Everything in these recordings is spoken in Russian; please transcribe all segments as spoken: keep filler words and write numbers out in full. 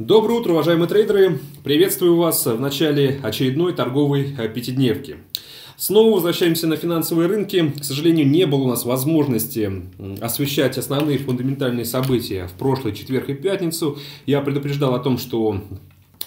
Доброе утро, уважаемые трейдеры! Приветствую вас в начале очередной торговой пятидневки. Снова возвращаемся на финансовые рынки. К сожалению, не было у нас возможности освещать основные фундаментальные события в прошлый четверг и пятницу. Я предупреждал о том, что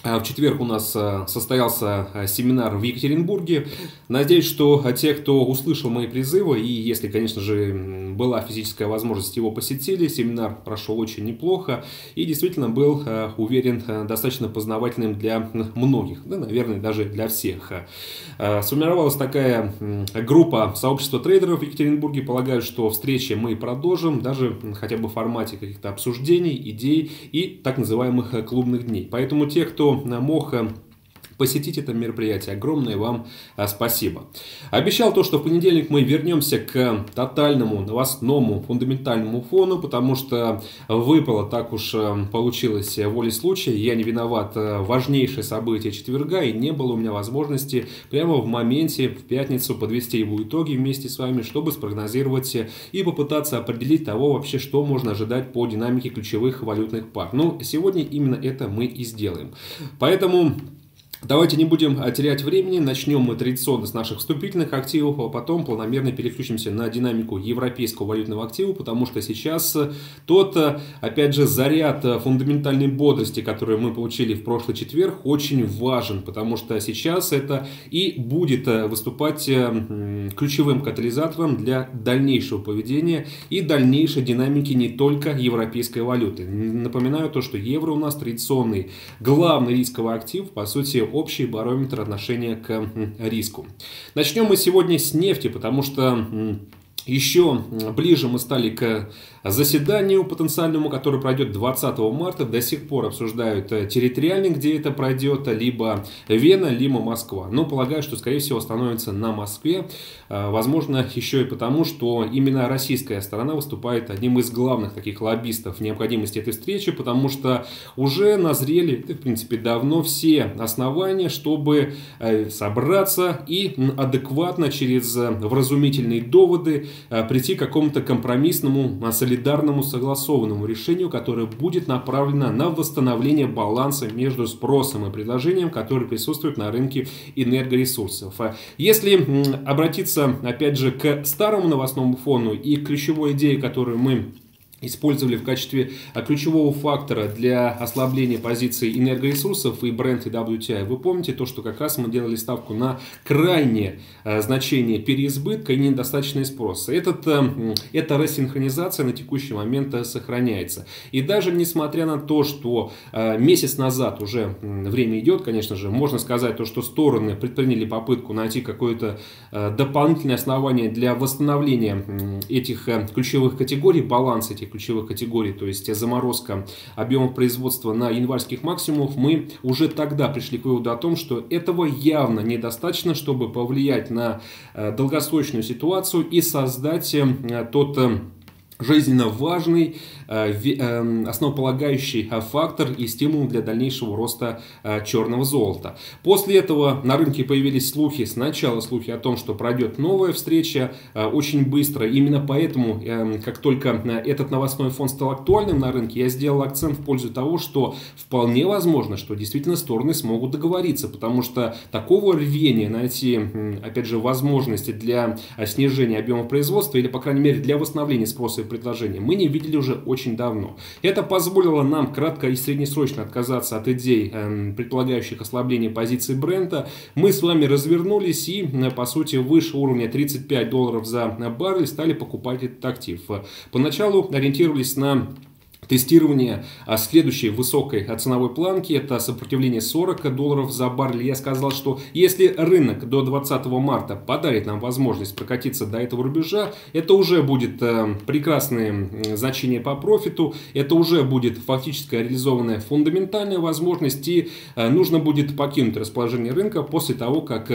в четверг у нас состоялся семинар в Екатеринбурге. Надеюсь, что те, кто услышал мои призывы, и если, конечно же, была физическая возможность, его посетили. Семинар прошел очень неплохо и действительно был, уверен, достаточно познавательным для многих, да, наверное, даже для всех. Сформировалась такая группа сообщества трейдеров в Екатеринбурге. Полагаю, что встречи мы продолжим, даже хотя бы в формате каких-то обсуждений, идей и так называемых клубных дней. Поэтому те, кто на мохо посетить это мероприятие. Огромное вам спасибо. Обещал то, что в понедельник мы вернемся к тотальному, новостному, фундаментальному фону, потому что выпало, так уж получилось, волей случая. Я не виноват. Важнейшее событие четверга, и не было у меня возможности прямо в моменте, в пятницу, подвести его итоги вместе с вами, чтобы спрогнозировать и попытаться определить того вообще, что можно ожидать по динамике ключевых валютных пар. Ну, сегодня именно это мы и сделаем. Поэтому давайте не будем терять времени, начнем мы традиционно с наших вступительных активов, а потом планомерно переключимся на динамику европейского валютного актива, потому что сейчас тот, опять же, заряд фундаментальной бодрости, который мы получили в прошлый четверг, очень важен, потому что сейчас это и будет выступать ключевым катализатором для дальнейшего поведения и дальнейшей динамики не только европейской валюты. Напоминаю то, что евро у нас традиционный главный рисковый актив, по сути, общий барометр отношения к риску. Начнем мы сегодня с нефти, потому что еще ближе мы стали к заседанию потенциальному, которое пройдет двадцатого марта. До сих пор обсуждают территориально, где это пройдет, либо Вена, либо Москва. Но полагаю, что, скорее всего, становится на Москве. Возможно, еще и потому, что именно российская сторона выступает одним из главных таких лоббистов необходимости этой встречи, потому что уже назрели, в принципе, давно все основания, чтобы собраться и адекватно через вразумительные доводы прийти к какому-то компромиссному, солидарному, согласованному решению, которое будет направлено на восстановление баланса между спросом и предложением, которое присутствует на рынке энергоресурсов. Если обратиться, опять же, к старому новостному фону и к ключевой идее, которую мы использовали в качестве ключевого фактора для ослабления позиций энергоресурсов и Brent и дабл ю ти ай. Вы помните то, что как раз мы делали ставку на крайнее значение переизбытка и недостаточный спрос. Этот, эта рассинхронизация на текущий момент сохраняется. И даже несмотря на то, что месяц назад уже время идет, конечно же, можно сказать то, что стороны предприняли попытку найти какое-то дополнительное основание для восстановления этих ключевых категорий, баланс этих ключевых категорий, то есть заморозка объемов производства на январских максимумов, мы уже тогда пришли к выводу о том, что этого явно недостаточно, чтобы повлиять на долгосрочную ситуацию и создать тот жизненно важный основополагающий фактор и стимул для дальнейшего роста черного золота. После этого на рынке появились слухи, сначала слухи о том, что пройдет новая встреча очень быстро. Именно поэтому, как только этот новостной фон стал актуальным на рынке, я сделал акцент в пользу того, что вполне возможно, что действительно стороны смогут договориться, потому что такого рвения найти, опять же, возможности для снижения объема производства или, по крайней мере, для восстановления спроса и предложения мы не видели уже очень Очень давно. Это позволило нам кратко и среднесрочно отказаться от идей, э, предполагающих ослабление позиции Брента. Мы с вами развернулись и, по сути, выше уровня тридцать пять долларов за баррель стали покупать этот актив. Поначалу ориентировались на тестирование следующей высокой ценовой планки, это сопротивление сорок долларов за баррель. Я сказал, что если рынок до двадцатого марта подарит нам возможность прокатиться до этого рубежа, это уже будет прекрасное значение по профиту, это уже будет фактическая реализованная фундаментальная возможность, и нужно будет покинуть расположение рынка после того, как,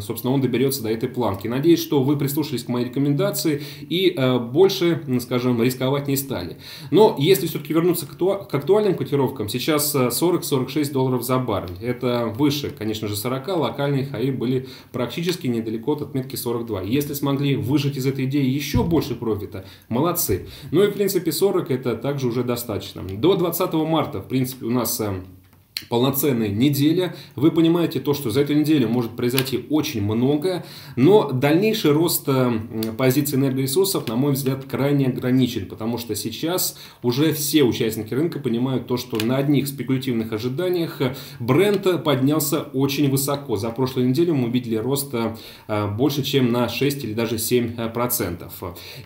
собственно, он доберется до этой планки. Надеюсь, что вы прислушались к моей рекомендации и больше, скажем, рисковать не стали. Но если все-таки вернуться к актуальным котировкам. Сейчас сорок — сорок шесть долларов за баррель. Это выше, конечно же, сорока. Локальные хаи были практически недалеко от отметки сорок два. Если смогли выжать из этой идеи еще больше профита, молодцы. Ну и, в принципе, сорок это также уже достаточно. До двадцатого марта, в принципе, у нас полноценная неделя. Вы понимаете то, что за эту неделю может произойти очень многое, но дальнейший рост позиций энергоресурсов, на мой взгляд, крайне ограничен, потому что сейчас уже все участники рынка понимают то, что на одних спекулятивных ожиданиях Brent поднялся очень высоко. За прошлую неделю мы видели рост больше, чем на шесть или даже семь процентов.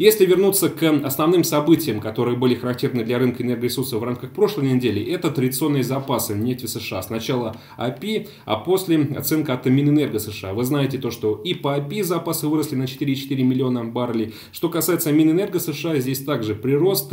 Если вернуться к основным событиям, которые были характерны для рынка энергоресурсов в рамках прошлой недели, это традиционные запасы нефти США. Сначала эй пи, а после оценка от Минэнерго США. Вы знаете то, что и по эй пи запасы выросли на четыре и четыре миллиона баррелей. Что касается Минэнерго США, здесь также прирост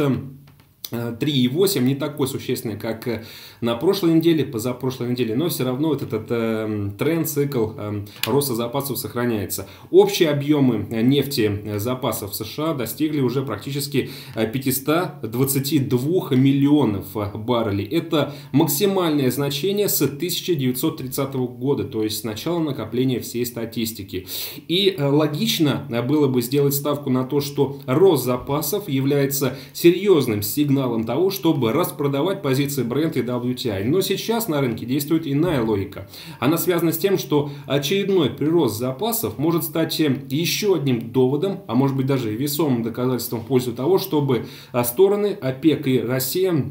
три и восемь, не такой существенный, как на прошлой неделе, позапрошлой неделе, но все равно вот этот э, тренд, цикл э, роста запасов сохраняется. Общие объемы нефти запасов США достигли уже практически пятисот двадцати двух миллионов баррелей. Это максимальное значение с тысяча девятьсот тридцатого года, то есть с начала накопления всей статистики. И э, логично было бы сделать ставку на то, что рост запасов является серьезным сигналом того, чтобы распродавать позиции Brent и дабл ю ти ай. Но сейчас на рынке действует иная логика. Она связана с тем, что очередной прирост запасов может стать еще одним доводом, а может быть даже весомым доказательством в пользу того, чтобы стороны ОПЕК и Россия,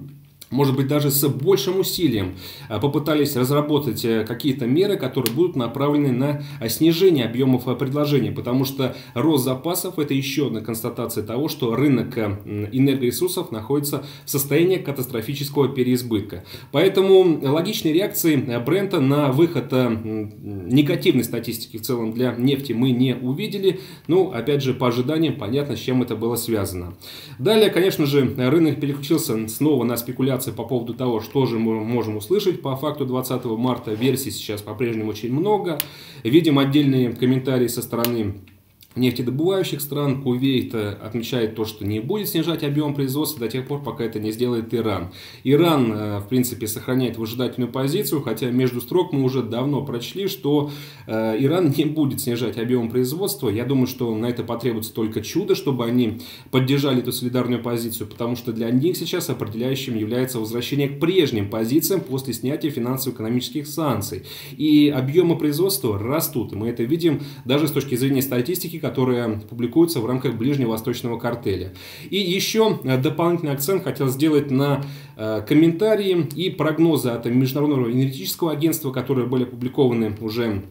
может быть, даже с большим усилием попытались разработать какие-то меры, которые будут направлены на снижение объемов предложения, потому что рост запасов – это еще одна констатация того, что рынок энергоресурсов находится в состоянии катастрофического переизбытка. Поэтому логичной реакции Брента на выход негативной статистики в целом для нефти мы не увидели. Ну, опять же, по ожиданиям понятно, с чем это было связано. Далее, конечно же, рынок переключился снова на спекуляцию по поводу того, что же мы можем услышать по факту двадцатого марта. Версий сейчас по-прежнему очень много. Видим отдельные комментарии со стороны нефтедобывающих стран. Кувейт отмечает то, что не будет снижать объем производства до тех пор, пока это не сделает Иран. Иран, в принципе, сохраняет выжидательную позицию, хотя между строк мы уже давно прочли, что Иран не будет снижать объем производства. Я думаю, что на это потребуется только чудо, чтобы они поддержали эту солидарную позицию, потому что для них сейчас определяющим является возвращение к прежним позициям после снятия финансово-экономических санкций. И объемы производства растут. Мы это видим даже с точки зрения статистики, которые публикуются в рамках ближневосточного картеля. И еще дополнительный акцент хотел сделать на комментарии и прогнозы от Международного энергетического агентства, которые были опубликованы уже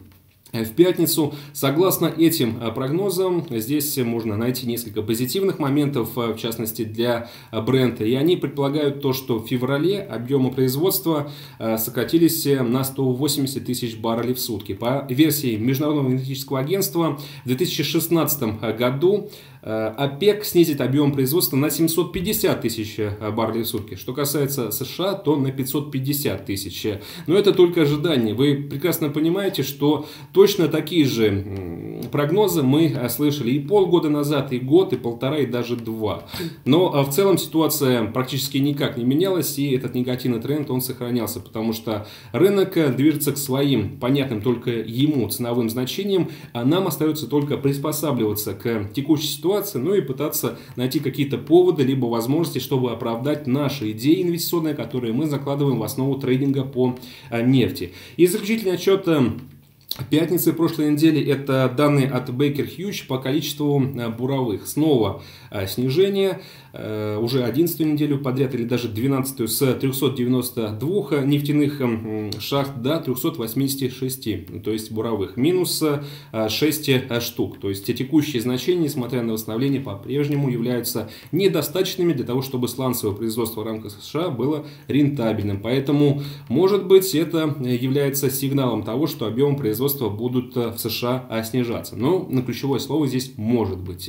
в пятницу. Согласно этим прогнозам, здесь можно найти несколько позитивных моментов, в частности для Brent. И они предполагают то, что в феврале объемы производства сократились на сто восемьдесят тысяч баррелей в сутки. По версии Международного энергетического агентства, в две тысячи шестнадцатом году ОПЕК снизит объем производства на семьсот пятьдесят тысяч баррелей в сутки. Что касается США, то на пятьсот пятьдесят тысяч. Но это только ожидание. Вы прекрасно понимаете, что точно такие же прогнозы мы слышали и полгода назад, и год, и полтора, и даже два. Но в целом ситуация практически никак не менялась, и этот негативный тренд, он сохранялся, потому что рынок движется к своим, понятным только ему ценовым значениям, а нам остается только приспосабливаться к текущей ситуации, ну и пытаться найти какие-то поводы, либо возможности, чтобы оправдать наши идеи инвестиционные, которые мы закладываем в основу трейдинга по нефти. И заключительный отчет пятницы прошлой недели — это данные от Baker Hughes по количеству буровых. Снова снижение, уже одиннадцатую неделю подряд, или даже двенадцатую, с трёхсот девяноста двух нефтяных шахт до трёхсот восьмидесяти шести, то есть буровых, минус шесть штук. То есть текущие значения, несмотря на восстановление, по-прежнему являются недостаточными для того, чтобы сланцевое производство в рамках США было рентабельным. Поэтому, может быть, это является сигналом того, что объем производства будут в США снижаться. Но на ключевое слово здесь «может быть».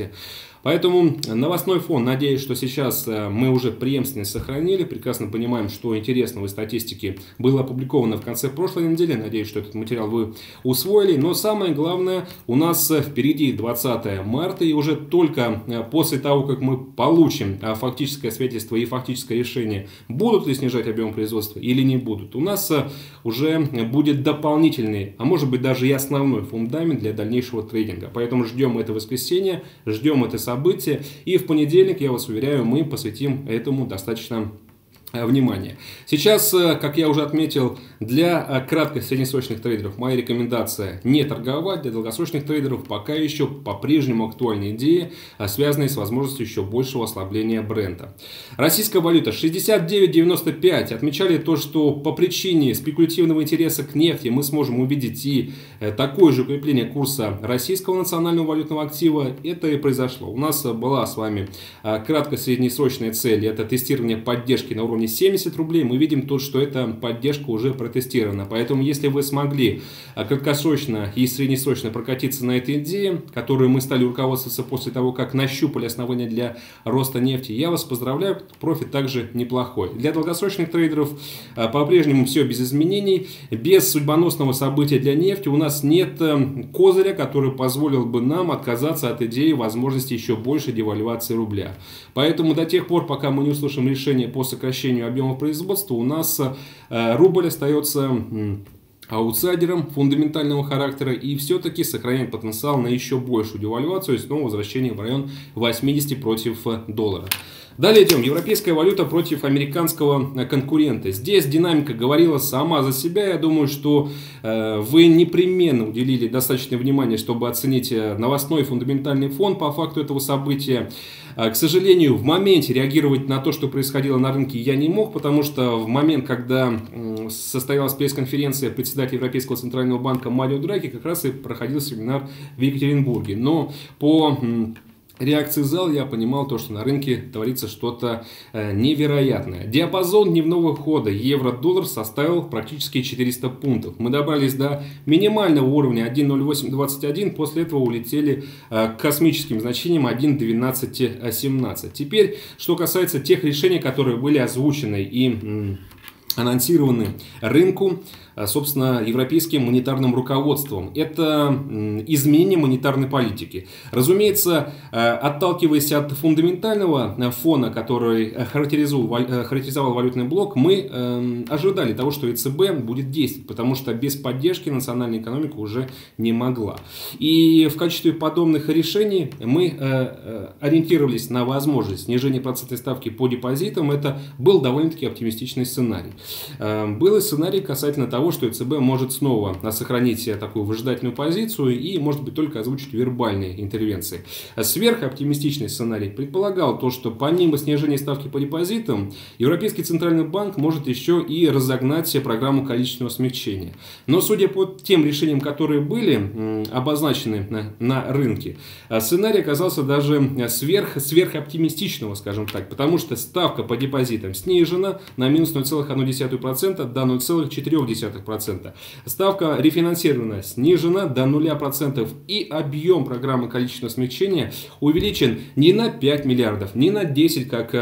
Поэтому новостной фон, надеюсь, что сейчас мы уже преемственность сохранили, прекрасно понимаем, что интересного из статистики было опубликовано в конце прошлой недели, надеюсь, что этот материал вы усвоили, но самое главное, у нас впереди двадцатое марта, и уже только после того, как мы получим фактическое свидетельство и фактическое решение, будут ли снижать объем производства или не будут, у нас уже будет дополнительный, а может быть даже и основной фундамент для дальнейшего трейдинга. Поэтому ждем это воскресенье, ждем это событие, и в понедельник, я вас уверяю, мы посвятим этому достаточно внимание. Сейчас, как я уже отметил, для кратких среднесрочных трейдеров моя рекомендация не торговать, для долгосрочных трейдеров пока еще по-прежнему актуальны идеи, связанные с возможностью еще большего ослабления Брента. Российская валюта шестьдесят девять девяносто пять. Отмечали то, что по причине спекулятивного интереса к нефти мы сможем увидеть и такое же укрепление курса российского национального валютного актива. Это и произошло. У нас была с вами кратко-среднесрочная цель, это тестирование поддержки на уровне семьдесят рублей, мы видим тут, что эта поддержка уже протестирована. Поэтому, если вы смогли краткосрочно и среднесрочно прокатиться на этой идее, которую мы стали руководствоваться после того, как нащупали основания для роста нефти, я вас поздравляю, профит также неплохой. Для долгосрочных трейдеров по-прежнему все без изменений, без судьбоносного события для нефти у нас нет козыря, который позволил бы нам отказаться от идеи возможности еще большей девальвации рубля. Поэтому до тех пор, пока мы не услышим решение по сокращению объемов производства, у нас рубль остается аутсайдером фундаментального характера и все-таки сохраняет потенциал на еще большую девальвацию и снова возвращение в район восьмидесяти против доллара. Далее идем. Европейская валюта против американского конкурента. Здесь динамика говорила сама за себя. Я думаю, что вы непременно уделили достаточное внимание, чтобы оценить новостной фундаментальный фон по факту этого события. К сожалению, в моменте реагировать на то, что происходило на рынке, я не мог, потому что в момент, когда состоялась пресс-конференция председателя Европейского центрального банка Марио Драги, как раз и проходил семинар в Екатеринбурге. Но по реакции зала я понимал то, что на рынке творится что-то невероятное. Диапазон дневного хода евро-доллар составил практически четыреста пунктов. Мы добрались до минимального уровня один ноль восемь двадцать один, после этого улетели к космическим значениям один двенадцать семнадцать. Теперь, что касается тех решений, которые были озвучены и анонсированы рынку, собственно, европейским монетарным руководством. Это изменение монетарной политики. Разумеется, отталкиваясь от фундаментального фона, который характеризовал валютный блок, мы ожидали того, что ЕЦБ будет действовать, потому что без поддержки национальная экономика уже не могла. И в качестве подобных решений мы ориентировались на возможность снижения процентной ставки по депозитам. Это был довольно-таки оптимистичный сценарий. Был и сценарий касательно того, что ЕЦБ может снова сохранить такую выжидательную позицию и, может быть, только озвучить вербальные интервенции. Сверхоптимистичный сценарий предполагал то, что помимо снижения ставки по депозитам, Европейский центральный банк может еще и разогнать программу количественного смягчения. Но, судя по тем решениям, которые были обозначены на, на рынке, сценарий оказался даже сверх, сверхоптимистичного, скажем так, потому что ставка по депозитам снижена на минус ноль целых одна десятая процента до ноль целых четыре десятых процента. Ставка рефинансирована снижена до нуля процентов, и объем программы количественного смягчения увеличен не на пять миллиардов, не на десять, как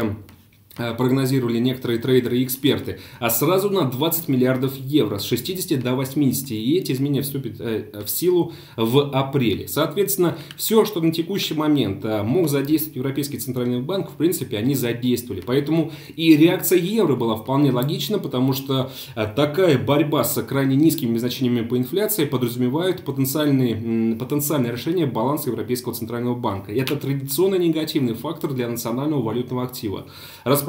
прогнозировали некоторые трейдеры и эксперты, а сразу на двадцать миллиардов евро с шестидесяти до восьмидесяти, и эти изменения вступят в силу в апреле. Соответственно, все, что на текущий момент мог задействовать Европейский центральный банк, в принципе, они задействовали. Поэтому и реакция евро была вполне логична, потому что такая борьба с крайне низкими значениями по инфляции подразумевает потенциальные, потенциальное решение баланса Европейского центрального банка. Это традиционно негативный фактор для национального валютного актива.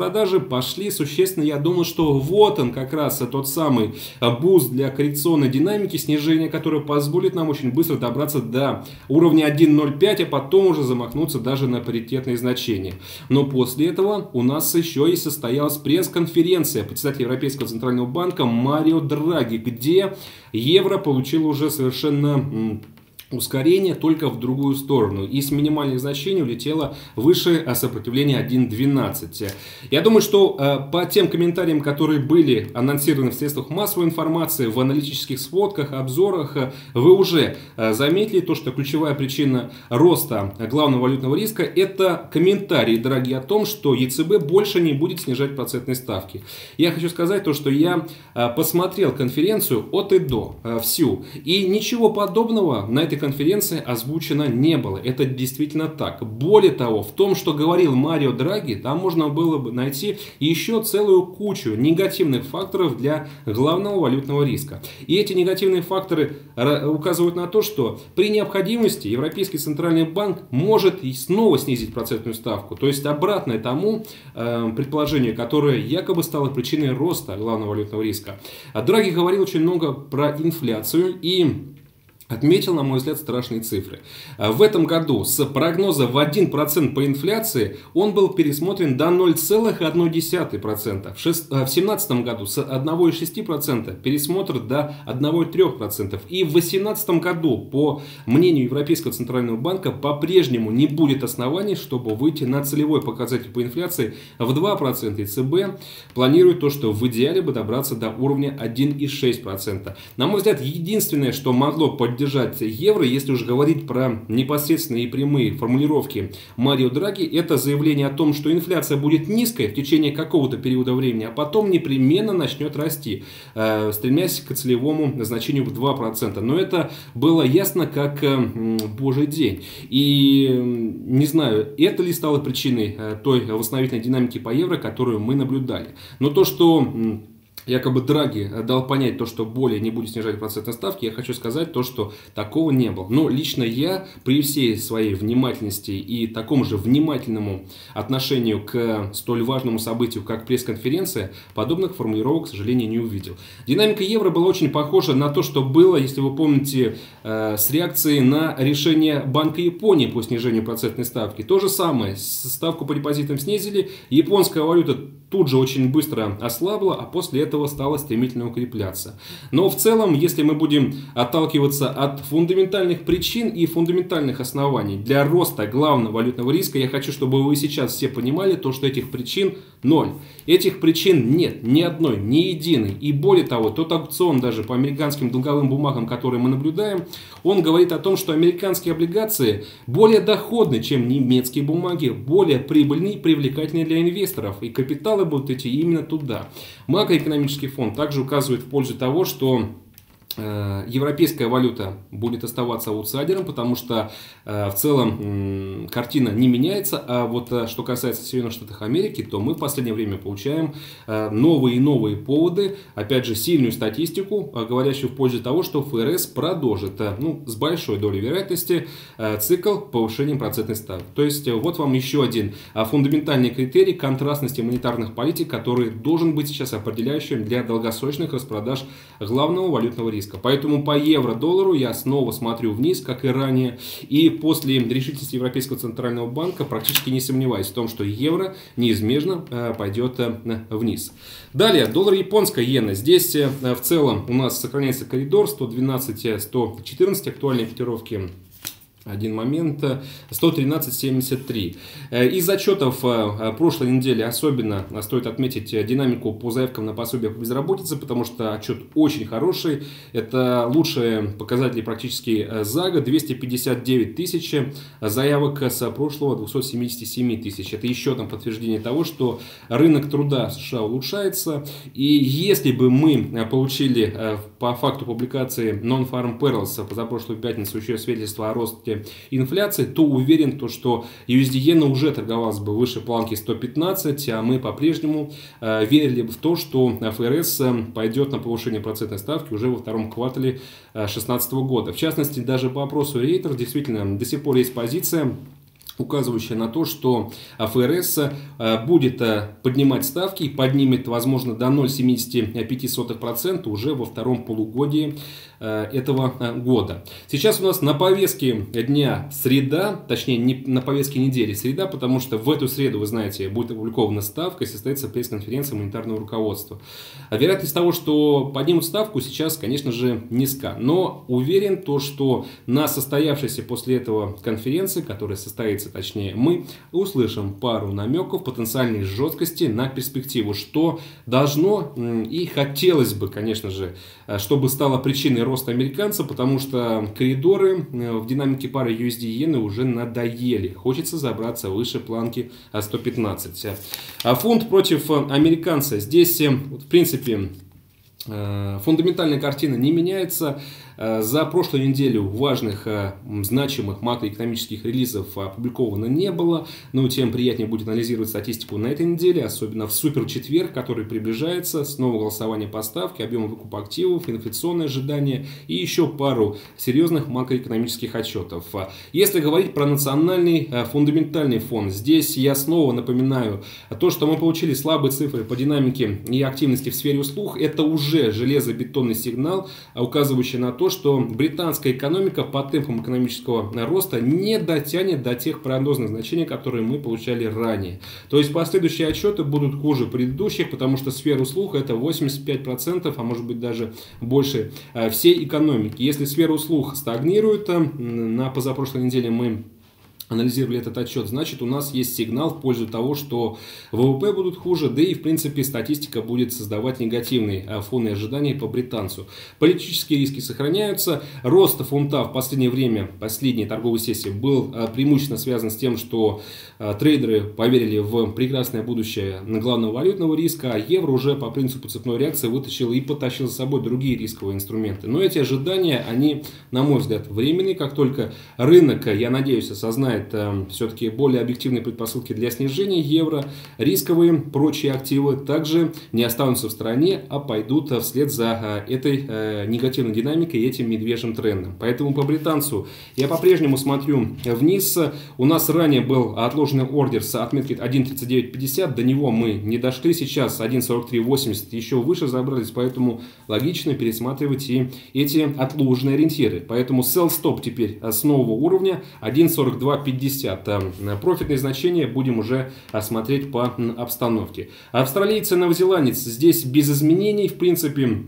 Распродажи пошли существенно. Я думал, что вот он как раз тот самый буст для коррекционной динамики, снижение, которое позволит нам очень быстро добраться до уровня один ноль пять, а потом уже замахнуться даже на паритетные значения. Но после этого у нас еще и состоялась пресс-конференция председателя Европейского центрального банка Марио Драги, где евро получило уже совершенно ускорение только в другую сторону. И с минимальных значений улетело выше сопротивления один двенадцать. Я думаю, что по тем комментариям, которые были анонсированы в средствах массовой информации, в аналитических сводках, обзорах, вы уже заметили то, что ключевая причина роста главного валютного риска — это комментарии, дорогие, о том, что ЕЦБ больше не будет снижать процентные ставки. Я хочу сказать то, что я посмотрел конференцию от и до, всю, и ничего подобного на этой конференции озвучено не было. Это действительно так. Более того, в том, что говорил Марио Драги, там можно было бы найти еще целую кучу негативных факторов для главного валютного риска. И эти негативные факторы указывают на то, что при необходимости Европейский центральный банк может и снова снизить процентную ставку. То есть обратное тому э, предположению, которое якобы стало причиной роста главного валютного риска. Драги говорил очень много про инфляцию и отметил, на мой взгляд, страшные цифры. В этом году с прогноза в один процент по инфляции он был пересмотрен до ноль целых одна десятая процента. В две тысячи семнадцатом году с одного целых шести десятых процента пересмотр до одного целых трёх десятых процента. И в две тысячи восемнадцатом году, по мнению Европейского центрального банка, по-прежнему не будет оснований, чтобы выйти на целевой показатель по инфляции в два процента. И ЦБ планирует то, что в идеале бы добраться до уровня один целых шести десятых процента. На мой взгляд, единственное, что могло поддержать евро, если уж говорить про непосредственные и прямые формулировки Марио Драги, это заявление о том, что инфляция будет низкой в течение какого-то периода времени, а потом непременно начнет расти, э, стремясь к целевому значению в два процента. Но это было ясно как э, божий день. И э, не знаю, это ли стало причиной э, той восстановительной динамики по евро, которую мы наблюдали. Но то, что э, якобы Драги дал понять то, что более не будет снижать процентные ставки, я хочу сказать то, что такого не было. Но лично я, при всей своей внимательности и такому же внимательному отношению к столь важному событию, как пресс-конференция, подобных формулировок, к сожалению, не увидел. Динамика евро была очень похожа на то, что было, если вы помните, с реакцией на решение Банка Японии по снижению процентной ставки. То же самое, ставку по депозитам снизили, японская валюта тут же очень быстро ослабла, а после этого стало стремительно укрепляться. Но в целом, если мы будем отталкиваться от фундаментальных причин и фундаментальных оснований для роста главного валютного риска, я хочу, чтобы вы сейчас все понимали то, что этих причин ноль. Этих причин нет ни одной, ни единой. И более того, тот аукцион даже по американским долговым бумагам, который мы наблюдаем, он говорит о том, что американские облигации более доходны, чем немецкие бумаги, более прибыльные и привлекательные для инвесторов. И капиталы будут идти именно туда. Макроэкономические фонд также указывает в пользу того, что европейская валюта будет оставаться аутсайдером, потому что э, в целом э, картина не меняется, а вот э, что касается Соединенных Штатов Америки, то мы в последнее время получаем э, новые и новые поводы, опять же сильную статистику, э, говорящую в пользу того, что ФРС продолжит э, ну, с большой долей вероятности э, цикл повышения процентной ставки. То есть э, вот вам еще один э, фундаментальный критерий контрастности монетарных политик, который должен быть сейчас определяющим для долгосрочных распродаж главного валютного риска. Поэтому по евро-доллару я снова смотрю вниз, как и ранее. И после решительности Европейского центрального банка практически не сомневаюсь в том, что евро неизбежно пойдет вниз. Далее, доллар японская иена. Здесь в целом у нас сохраняется коридор сто двенадцать — сто четырнадцать, актуальные котировки. Один момент, сто тринадцать семьдесят три. Из отчетов прошлой недели особенно стоит отметить динамику по заявкам на пособие по безработице, потому что отчет очень хороший. Это лучшие показатели практически за год. двести пятьдесят девять тысяч заявок с прошлого двухсот семидесяти семи тысяч. Это еще там подтверждение того, что рынок труда в США улучшается. И если бы мы получили по факту публикации Non-Farm Payrolls позапрошлую пятницу еще свидетельство о росте инфляции, то уверен, то, что ю эс ди иена уже торговалась бы выше планки сто пятнадцать, а мы по-прежнему э, верили бы в то, что ФРС пойдет на повышение процентной ставки уже во втором квартале две тысячи шестнадцатого года. В частности, даже по опросу Рейтер действительно до сих пор есть позиция указывающая на то, что ФРС будет поднимать ставки и поднимет, возможно, до ноль целых семьдесят пять сотых процента уже во втором полугодии этого года. Сейчас у нас на повестке дня среда, точнее не на повестке недели среда, потому что в эту среду, вы знаете, будет опубликована ставка и состоится пресс-конференция монетарного руководства. Вероятность того, что поднимут ставку, сейчас, конечно же, низка, но уверен то, что на состоявшейся после этого конференции, которая состоится, точнее мы, услышим пару намеков потенциальной жесткости на перспективу, что должно и хотелось бы, конечно же, чтобы стало причиной роста американца, потому что коридоры в динамике пары ю эс ди иены уже надоели. Хочется забраться выше планки сто пятнадцать. А фунт против американца. Здесь, в принципе, фундаментальная картина не меняется. За прошлую неделю важных, значимых макроэкономических релизов опубликовано не было, но тем приятнее будет анализировать статистику на этой неделе, особенно в суперчетверг, который приближается, снова голосование по ставке, объем выкупа активов, инфляционные ожидания и еще пару серьезных макроэкономических отчетов. Если говорить про национальный фундаментальный фон, здесь я снова напоминаю то, что мы получили слабые цифры по динамике и активности в сфере услуг, это уже железобетонный сигнал, указывающий на то, что британская экономика по темпам экономического роста не дотянет до тех прогнозных значений, которые мы получали ранее. То есть последующие отчеты будут хуже предыдущих, потому что сфера услуг это восемьдесят пять процентов, а может быть даже больше всей экономики. Если сфера услуг стагнирует, на позапрошлой неделе мы анализировали этот отчет, значит у нас есть сигнал в пользу того, что ВВП будут хуже, да и в принципе статистика будет создавать негативные фоны ожиданий по британцу. Политические риски сохраняются, рост фунта в последнее время, последней торговой сессии был преимущественно связан с тем, что трейдеры поверили в прекрасное будущее главного валютного риска, а евро уже по принципу цепной реакции вытащил и потащил за собой другие рисковые инструменты. Но эти ожидания, они, на мой взгляд, временные, как только рынок, я надеюсь, осознает все-таки более объективные предпосылки для снижения евро, рисковые прочие активы также не останутся в стороне, а пойдут вслед за этой негативной динамикой и этим медвежьим трендом. Поэтому по британцу я по-прежнему смотрю вниз. У нас ранее был отложенный ордер с отметки один тридцать девять пятьдесят, до него мы не дошли, сейчас один сорок три восемьдесят, еще выше забрались, поэтому логично пересматривать и эти отложенные ориентиры. Поэтому sell stop теперь с нового уровня один сорок два пятьдесят. Профитные значения будем уже смотреть по обстановке. Австралийцы, новозеландец здесь без изменений. В принципе,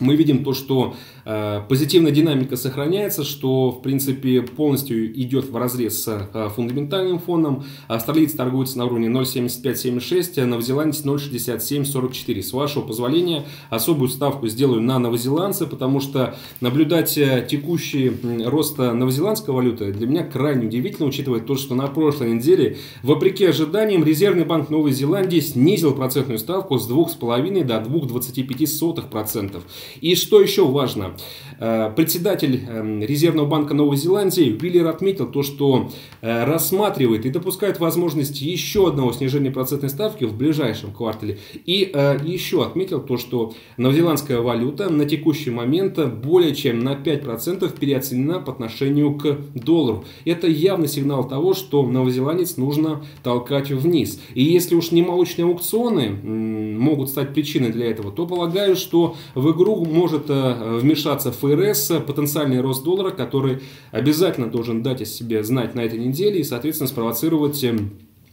мы видим то, что э, позитивная динамика сохраняется, что, в принципе, полностью идет в разрез с э, фундаментальным фоном. Австралийцы торгуются на уровне ноль семьдесят пять семьдесят шесть, а новозеландец ноль шестьдесят семь сорок четыре. С вашего позволения, особую ставку сделаю на новозеландца, потому что наблюдать текущий рост новозеландской валюты для меня крайне удивительно, учитывая то, что на прошлой неделе, вопреки ожиданиям, резервный банк Новой Зеландии снизил процентную ставку с двух целых пяти десятых до двух целых двадцати пяти сотых процента. И что еще важно, председатель Резервного банка Новой Зеландии Виллер отметил то, что рассматривает и допускает возможность еще одного снижения процентной ставки в ближайшем квартале. И еще отметил то, что новозеландская валюта на текущий момент более чем на пять процентов переоценена по отношению к доллару. Это явный сигнал того, что новозеландец нужно толкать вниз. И если уж не молочные аукционы могут стать причиной для этого, то полагаю, что в игру может вмешаться ФРС, потенциальный рост доллара, который обязательно должен дать о себе знать на этой неделе и, соответственно, спровоцировать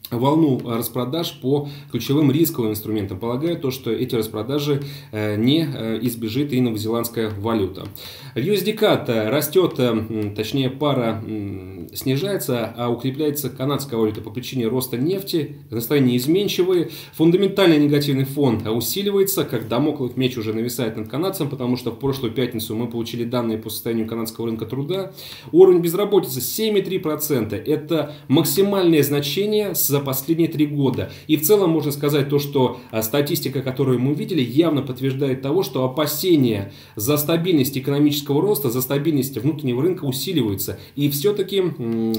волну распродаж по ключевым рисковым инструментам. Полагаю, то, что эти распродажи не избежит и новозеландская валюта. ю эс ди си эй ти растет, точнее пара снижается, а укрепляется канадская валюта по причине роста нефти, настроения изменчивые, фундаментальный негативный фон усиливается, как дамоклов меч уже нависает над канадцем, потому что в прошлую пятницу мы получили данные по состоянию канадского рынка труда. Уровень безработицы семь целых три десятых процента, это максимальное значение с за последние три года. И в целом можно сказать то, что статистика, которую мы видели, явно подтверждает того, что опасения за стабильность экономического роста, за стабильность внутреннего рынка усиливаются. И все-таки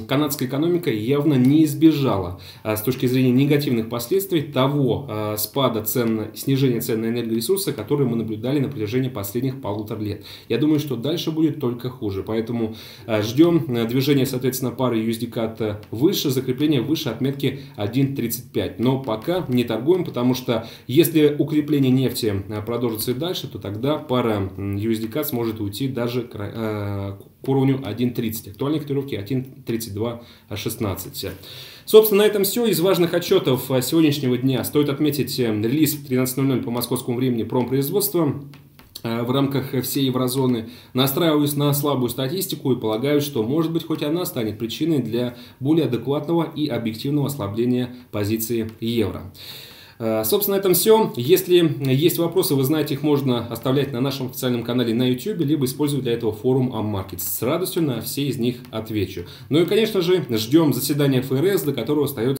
канадская экономика явно не избежала с точки зрения негативных последствий того спада цен, снижения цен на энергоресурсы, которые мы наблюдали на протяжении последних полутора лет. Я думаю, что дальше будет только хуже. Поэтому ждем движения, соответственно, пары ю эс ди кат выше, закрепление выше отметки один тридцать пять. Но пока не торгуем, потому что если укрепление нефти продолжится и дальше, то тогда пара ю эс ди кат сможет уйти даже к уровню один тридцать. Актуальные котировки один тридцать два шестнадцать. Собственно, на этом все. Из важных отчетов сегодняшнего дня стоит отметить релиз в тринадцать ноль ноль по московскому времени промпроизводства в рамках всей еврозоны. Настраиваюсь на слабую статистику и полагаю, что, может быть, хоть она станет причиной для более адекватного и объективного ослабления позиции евро. Собственно, на этом все. Если есть вопросы, вы знаете, их можно оставлять на нашем официальном канале на ютубе, либо использовать для этого форум AmMarkets. С радостью на все из них отвечу. Ну и, конечно же, ждем заседания эф эр эс, до которого остается